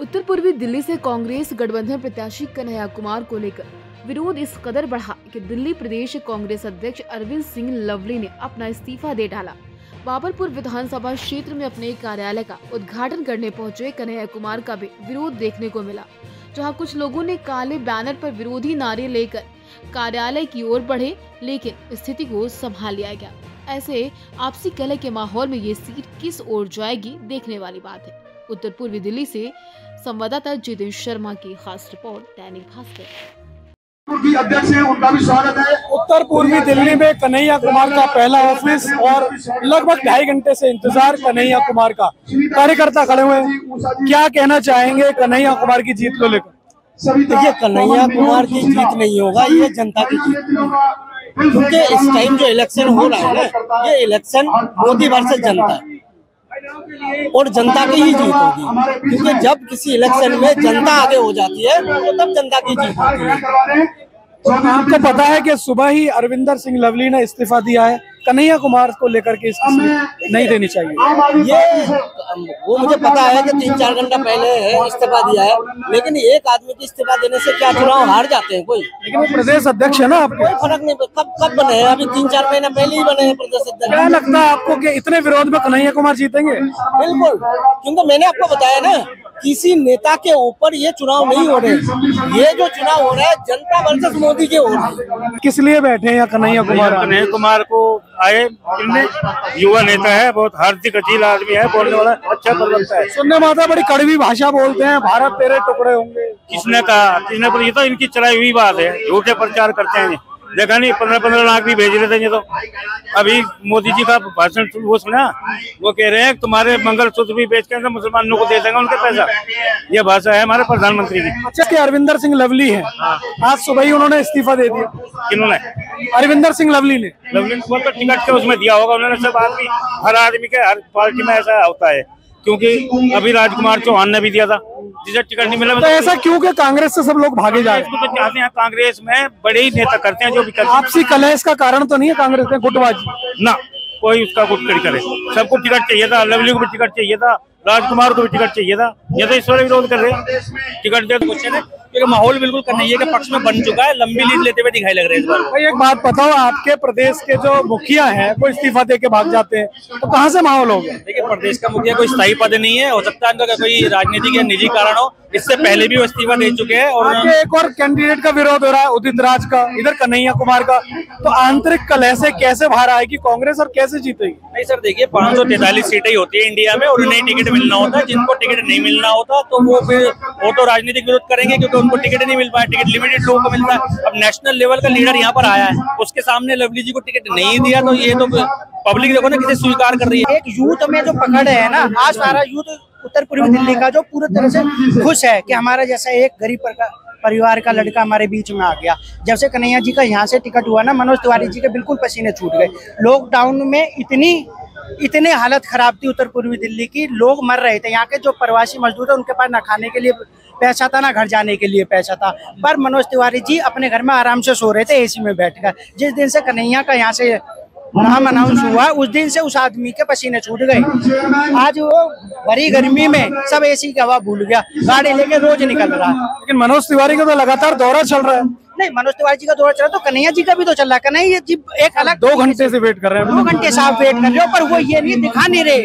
उत्तर पूर्वी दिल्ली से कांग्रेस गठबंधन प्रत्याशी कन्हैया कुमार को लेकर विरोध इस कदर बढ़ा कि दिल्ली प्रदेश कांग्रेस अध्यक्ष अरविंद सिंह लवली ने अपना इस्तीफा दे डाला। बाबरपुर विधानसभा क्षेत्र में अपने कार्यालय का उद्घाटन करने पहुंचे कन्हैया कुमार का भी विरोध देखने को मिला, जहां कुछ लोगों ने काले बैनर पर विरोधी नारे लेकर कार्यालय की ओर बढ़े, लेकिन स्थिति को संभाल लिया गया। ऐसे आपसी कलह के माहौल में ये सीट किस ओर जाएगी, देखने वाली बात है। उत्तर पूर्वी दिल्ली से संवाददाता जितेश शर्मा की खास रिपोर्ट, दैनिक भास्कर। अध्यक्ष हैं, उनका भी स्वागत है। उत्तर पूर्वी दिल्ली में कन्हैया कुमार का पहला ऑफिस और लगभग 2.5 घंटे से इंतजार कन्हैया कुमार का। कार्यकर्ता खड़े हुए हैं, क्या कहना चाहेंगे कन्हैया कुमार की जीत को लेकर? देखिए, कन्हैया कुमार की जीत नहीं होगा, ये जनता की जीत होगा, क्योंकि इस टाइम जो इलेक्शन हो रहा है ना, ये इलेक्शन मोदी वर्सेस जनता है और जनता की ही जीत होगी, क्योंकि जब किसी इलेक्शन में जनता आगे हो जाती है तो तब जनता की जीत होती है। आपको पता है कि सुबह ही अरविंदर सिंह लवली ने इस्तीफा दिया है, कन्हैया कुमार को लेकर के इस्तीफा नहीं देनी चाहिए। ये वो मुझे पता है कि 3-4 घंटा पहले इस्तीफा दिया है, लेकिन एक आदमी की इस्तीफा देने से क्या चुनाव हार जाते हैं कोई? लेकिन वो प्रदेश अध्यक्ष है ना, आपको कोई फर्क नहीं पड़ता। कब बने हैं? अभी 3-4 महीना पहले ही बने हैं प्रदेश अध्यक्ष। क्या लगता है आपको कि इतने विरोध में कन्हैया कुमार जीतेंगे? बिल्कुल, क्योंकि मैंने आपको बताया ना, किसी नेता के ऊपर ये चुनाव नहीं हो रहे, ये जो चुनाव हो रहा है जनता वर्सेस मोदी के हो रहा है। किस लिए बैठे हैं कन्हैया कुमार को आए? युवा नेता है, बहुत हार्दिक अजील आदमी है, बोलने वाला अच्छा लगता है। सुनने में आता बड़ी कड़वी भाषा बोलते हैं, भारत तेरे टुकड़े होंगे। किसने कहा? किसने? पर ये तो इनकी चलाई हुई बात है, झूठे प्रचार करते हैं। देखा नहीं, 15-15 लाख भी भेज रहे थे ये तो। अभी मोदी जी का भाषण वो सुना, वो कह रहे हैं तुम्हारे मंगलसूत्र भी बेच कर मुसलमानों को दे देंगे उनके पैसा। ये भाषा है हमारे प्रधानमंत्री की। अच्छा, कि अरविंदर सिंह लवली है, आज सुबह ही उन्होंने इस्तीफा दे दिया। इन्होंने अरविंदर सिंह लवली ने मतलब टिकट के उसमें दिया होगा उन्होंने। सब आदमी, हर आदमी के, हर पार्टी में ऐसा होता है, क्योंकि अभी राजकुमार चौहान ने भी दिया था, जिसे टिकट नहीं मिला। तो ऐसा क्यों कि कांग्रेस से सब लोग भागे जा रहे हैं? तो चाहते हैं कांग्रेस में बड़े ही नेता करते हैं जो भी करते हैं। आपसी कलह इसका कारण तो नहीं है? कांग्रेस में गुटबाजी ना, कोई उसका गुटकरी करे। सबको टिकट चाहिए था, लवली को भी टिकट चाहिए था, राजकुमार को भी टिकट चाहिए था। ये तो ईश्वर विरोध कर रहे हैं, टिकट दे तो पूछे ना, क्योंकि माहौल बिल्कुल कन्हैया के पक्ष में बन चुका है। लंबी लीड लेते हुए दिखाई लग रहे हैं इस बार। भाई एक बात बताओ, आपके प्रदेश के जो मुखिया हैं वो इस्तीफा दे के भाग जाते हैं, तो कहाँ से माहौल होगा? देखिए, प्रदेश का मुखिया कोई स्थायी पद नहीं है, हो सकता है उनका कोई राजनीतिक या निजी कारण हो। इससे पहले भी वो इस्तीफा दे चुके हैं। और एक और कैंडिडेट का विरोध हो रहा है, उदित राज का, इधर कन्हैया कुमार का। तो आंतरिक कलह से कैसे बाहर आएगी कांग्रेस और कैसे जीतेगी? नहीं सर, देखिए 543 सीटें होती है इंडिया में और उन्हें टिकट मिलना होता है। जिनको टिकट नहीं मिलना होता तो वो फिर वो तो राजनीतिक विरोध करेंगे, क्योंकि उनको टिकट नहीं मिल पाया। टिकट लिमिटेड लोगों को मिलता है। अब नेशनल लेवल का लीडर यहाँ पर आया है, उसके सामने लवली जी को टिकट नहीं दिया, तो ये तो पब्लिक देखो ना किसे स्वीकार कर रही है। एक यूथ में जो पकड़ है ना, आज सारा यूथ उत्तर पूर्वी दिल्ली का जो पूरी तरह से खुश है कि हमारा जैसा एक गरीब परिवार का लड़का हमारे बीच में आ गया। जब से कन्हैया जी का यहाँ से टिकट हुआ ना, मनोज तिवारी जी के बिल्कुल पसीने छूट गए। लॉकडाउन में इतनी हालत खराब थी उत्तर पूर्वी दिल्ली की, लोग मर रहे थे। यहाँ के जो प्रवासी मजदूर है उनके पास ना खाने के लिए पैसा था, ना घर जाने के लिए पैसा था, पर मनोज तिवारी जी अपने घर में आराम से सो रहे थे एसी में बैठकर। जिस दिन से कन्हैया का यहाँ से नाम अनाउंस हुआ, उस दिन से उस आदमी के पसीने छूट गए। आज वो बड़ी गर्मी में सब एसी की हवा भूल गया, गाड़ी लेके रोज निकल रहा है। लेकिन मनोज तिवारी का तो लगातार दौरा चल रहा है। नहीं, मनोज तिवारी जी का दौरा चल रहा है तो कन्हैया जी का भी तो चल रहा है। कन्हैया जी एक अलग 2 घंटे से वेट कर रहे हैं, 2 घंटे से आप वेट कर रहे हो, पर वो ये नहीं दिखा नहीं रहे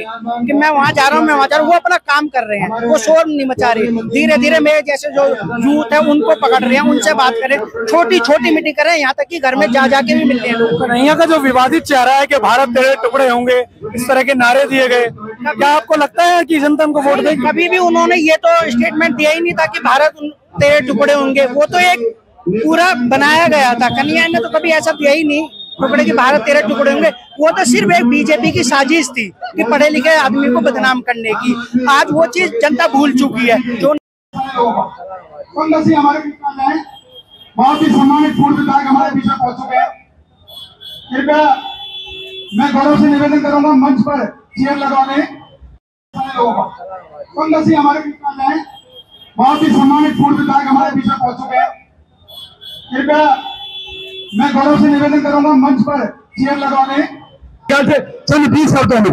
कि मैं वहाँ जा रहा हूँ, मैं वहाँ जा रहा हूँ। वो अपना काम कर रहे हैं, वो शोर नहीं मचा रहे। धीरे धीरे मेरे जैसे जो यूथ है उनको पकड़ रहे हैं, उनसे बात करें, छोटी छोटी मीटिंग करें, यहाँ तक की घर में जा जाके भी मिल रहे हैं लोग। कन्हैया का जो विवादित चेहरा है कि भारत तेरे टुकड़े होंगे, इस तरह के नारे दिए गए, क्या आपको लगता है कि जनता उनको वोट देगी? कभी भी उन्होंने ये तो स्टेटमेंट दिया ही नहीं था कि भारत तेरे टुकड़े होंगे। वो तो एक पूरा बनाया गया था। कन्हैया ने तो कभी ऐसा दिया ही नहीं टुकड़े की, भारत तेरे टुकड़े होंगे। वो तो सिर्फ एक बीजेपी की साजिश थी कि पढ़े लिखे आदमी को बदनाम करने की। आज वो चीज जनता भूल चुकी है। जो बहुत ही सम्मानित पूर्व विधायक हमारे बीच में पहुंच चुके हैं, कृपया मैं गौरव से निवेदन करूंगा मंच पर चेयर लगाने लोगों का। हमारे बहुत ही सम्मानित पूर्व विधायक हमारे बीच में पहुंच चुके हैं, कृपया मैं गौरव से निवेदन करूंगा मंच पर चेयर लगाने। चलिए प्लीज करते हैं।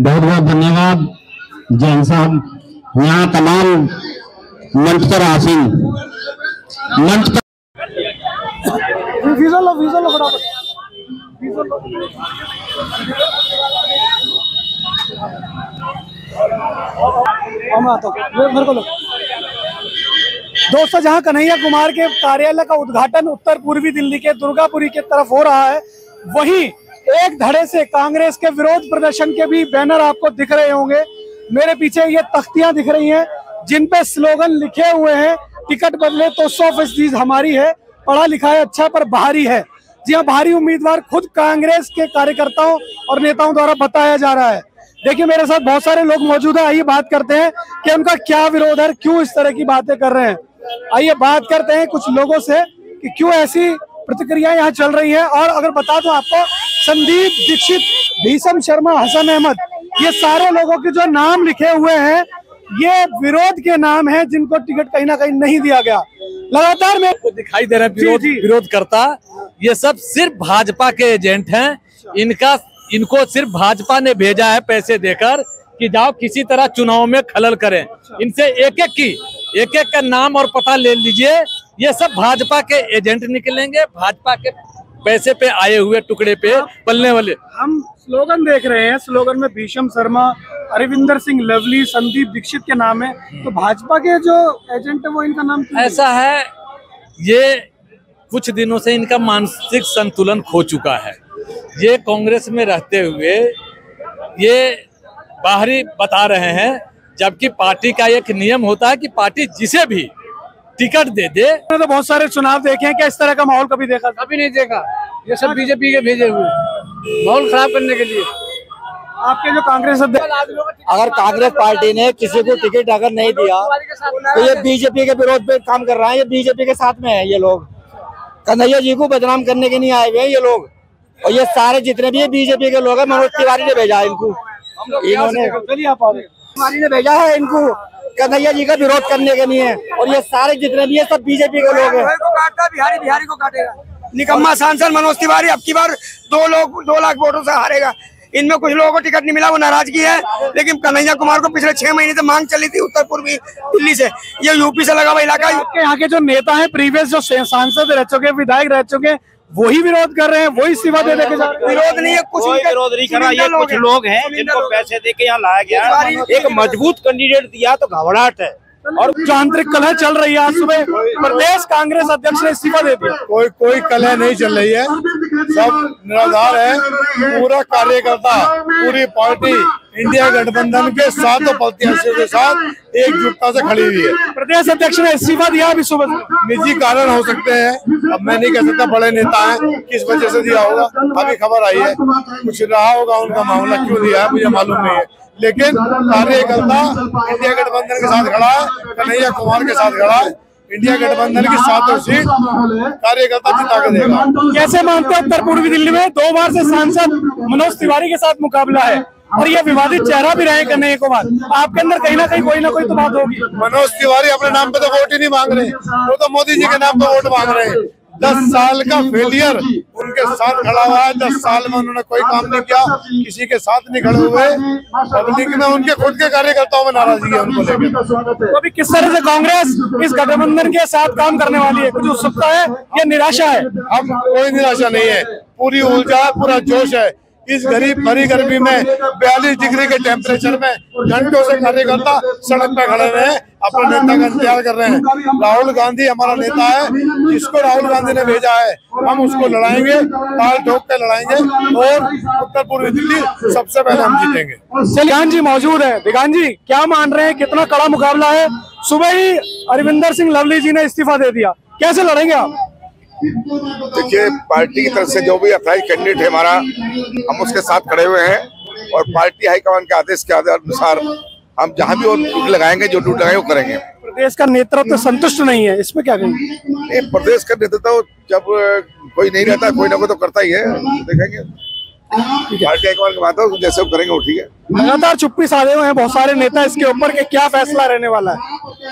बहुत बहुत धन्यवाद जैन साहब। यहाँ तमाम मंच पर आसीन मंच दोस्तों, जहां कन्हैया कुमार के कार्यालय का उद्घाटन उत्तर पूर्वी दिल्ली के दुर्गापुरी के तरफ हो रहा है, वहीं एक धड़े से कांग्रेस के विरोध प्रदर्शन के भी बैनर आपको दिख रहे होंगे। मेरे पीछे ये तख्तियां दिख रही हैं जिन पे स्लोगन लिखे हुए हैं, टिकट बदले तो 100% हमारी है, पढ़ा लिखा है अच्छा पर बाहरी है। जी हाँ, बाहरी उम्मीदवार खुद कांग्रेस के कार्यकर्ताओं और नेताओं द्वारा बताया जा रहा है। देखिए मेरे साथ बहुत सारे लोग मौजूद है, आइए बात करते हैं कि उनका क्या विरोध है, क्यों इस तरह की बातें कर रहे हैं। आइए बात करते हैं कुछ लोगों से कि क्यों ऐसी प्रतिक्रिया यहाँ चल रही है। और अगर बता दूं आपको, संदीप दीक्षित, भीषम शर्मा, हसन अहमद, ये सारे लोगों के जो नाम लिखे हुए हैं ये विरोध के नाम है जिनको टिकट कहीं ना कहीं नहीं दिया गया। लगातार में दिखाई दे रहा है विरोध करता, ये सब सिर्फ भाजपा के एजेंट हैं। इनको सिर्फ भाजपा ने भेजा है पैसे देकर कि जाओ किसी तरह चुनाव में खलल करें। इनसे एक एक का नाम और पता ले लीजिए। ये सब भाजपा के एजेंट निकलेंगे, भाजपा के पैसे पे आए हुए टुकड़े पे पलने वाले। हम स्लोगन देख रहे हैं, स्लोगन में भीषम शर्मा, अरविंदर सिंह लवली, संदीप दीक्षित के नाम है, तो भाजपा के जो एजेंट है वो इनका नाम ऐसा है। ये कुछ दिनों से इनका मानसिक संतुलन खो चुका है। ये कांग्रेस में रहते हुए ये बाहरी बता रहे हैं, जबकि पार्टी का एक नियम होता है कि पार्टी जिसे भी टिकट दे दे। तो बहुत सारे चुनाव देखे हैं, क्या इस तरह का माहौल कभी देखा? कभी नहीं देखा। ये सब बीजेपी के भेजे हुए माहौल खराब करने के लिए। आपके जो कांग्रेस अगर कांग्रेस पार्टी ने किसी को टिकट अगर नहीं दिया तो ये बीजेपी के विरोध पे काम कर रहा है। ये बीजेपी के साथ में है, ये लोग कन्हैया जी को बदनाम करने के लिए आए हुए हैं ये लोग। और ये सारे जितने भी बीजेपी के लोग हैं, मनोज तिवारी ने भेजा है इनको, तिवारी ने भेजा है इनको कन्हैया जी का विरोध करने के लिए। और ये सारे जितने भी है सब बीजेपी के लोग हैं। बिहारी को काटेगा निकम्मा सांसद मनोज तिवारी। अब की बार 2 लाख वोटों से हारेगा। इनमें कुछ लोगों को टिकट नहीं मिला, वो नाराजगी है, लेकिन कन्हैया कुमार को पिछले 6 महीने से मांग चली थी उत्तर पूर्वी दिल्ली से, ये यूपी से लगा हुआ इलाका। यहाँ के जो नेता है, प्रीवियस जो सांसद रह चुके, विधायक रह चुके, वही विरोध कर रहे हैं, वही इस्तीफा दे देके जा रहे हैं। विरोध नहीं है, कुछ विरोध नहीं करा। ये कुछ लोग हैं जिनको पैसे देके यहाँ लाया गया है। एक मजबूत कैंडिडेट दिया तो घबराहट है और जो आंतरिक कलह चल रही है। आज सुबह प्रदेश कांग्रेस अध्यक्ष ने इस्तीफा दे दिया। कोई कलह नहीं चल रही है, सब निराधार है। पूरा कार्यकर्ता, पूरी पार्टी इंडिया गठबंधन के सातों प्रत्याशियों के साथ एकजुटता से खड़ी हुई है। प्रदेश अध्यक्ष ने इस्तीफा दिया अभी सुबह। निजी कारण हो सकते हैं, अब मैं नहीं कह सकता, बड़े नेता हैं, किस वजह से दिया होगा अभी खबर आई है। कुछ रहा होगा उनका मामला, क्यों दिया है मुझे मालूम नहीं है, लेकिन कार्यकर्ता इंडिया गठबंधन के साथ खड़ा है, कन्हैया कुमार के साथ खड़ा है। इंडिया गठबंधन की सातों सीट कार्यकर्ता जिता के देगा। कैसे मानते हैं उत्तर पूर्वी दिल्ली में 2 बार से सांसद मनोज तिवारी के साथ मुकाबला है और ये विवादित चेहरा भी रहे कन्हैया कुमार, आपके अंदर कहीं ना कहीं कोई ना कोई तो बात होगी? मनोज तिवारी अपने नाम पे तो वोट ही नहीं मांग रहे, वो तो मोदी जी के नाम पे वोट मांग रहे हैं। 10 साल का फेलियर उनके साथ खड़ा हुआ है। 10 साल में उन्होंने कोई काम नहीं किया, किसी के साथ नहीं खड़े हुए। पब्लिक में, उनके खुद के कार्यकर्ताओं में नाराजगी है उनको लेकर। तो अभी किस तरह से कांग्रेस इस गठबंधन के साथ काम करने वाली है? कुछ उत्सुकता है या निराशा है? अब कोई निराशा नहीं है, पूरी ऊर्जा, पूरा जोश है। इस भरी गर्मी में 42 डिग्री के टेम्परेचर में घंटों से कार्यकर्ता सड़क पर खड़े रहे, अपने नेता का इंतजार कर रहे हैं। राहुल गांधी हमारा नेता है, जिसको राहुल गांधी ने भेजा है हम उसको लड़ाएंगे, ताल ठोक कर लड़ाएंगे और उत्तर पूर्वी दिल्ली सबसे पहले हम जीतेंगे। विगान जी मौजूद है, विगान जी क्या मान रहे हैं, कितना कड़ा मुकाबला है? सुबह ही अरविंदर सिंह लवली जी ने इस्तीफा दे दिया, कैसे लड़ेंगे आप? देखिए, पार्टी की तरफ से जो भी अप्लाई कैंडिडेट है हमारा, हम उसके साथ खड़े हुए हैं और पार्टी हाईकमान के आदेश के अनुसार हम जहाँ भी वो टूट लगाएंगे, जो टूट लगाएंगे वो करेंगे। प्रदेश का नेतृत्व तो संतुष्ट नहीं है, इसमें क्या कहेंगे? प्रदेश का नेतृत्व जब कोई नहीं रहता, कोई ना कोई तो करता ही है, देखेंगे पार्टी हाईकमान के माध्यम से जैसे वो करेंगे वो ठीक है। लगातार चुप्पी साधे हुए हैं बहुत सारे नेता इसके ऊपर के क्या फैसला रहने वाला है?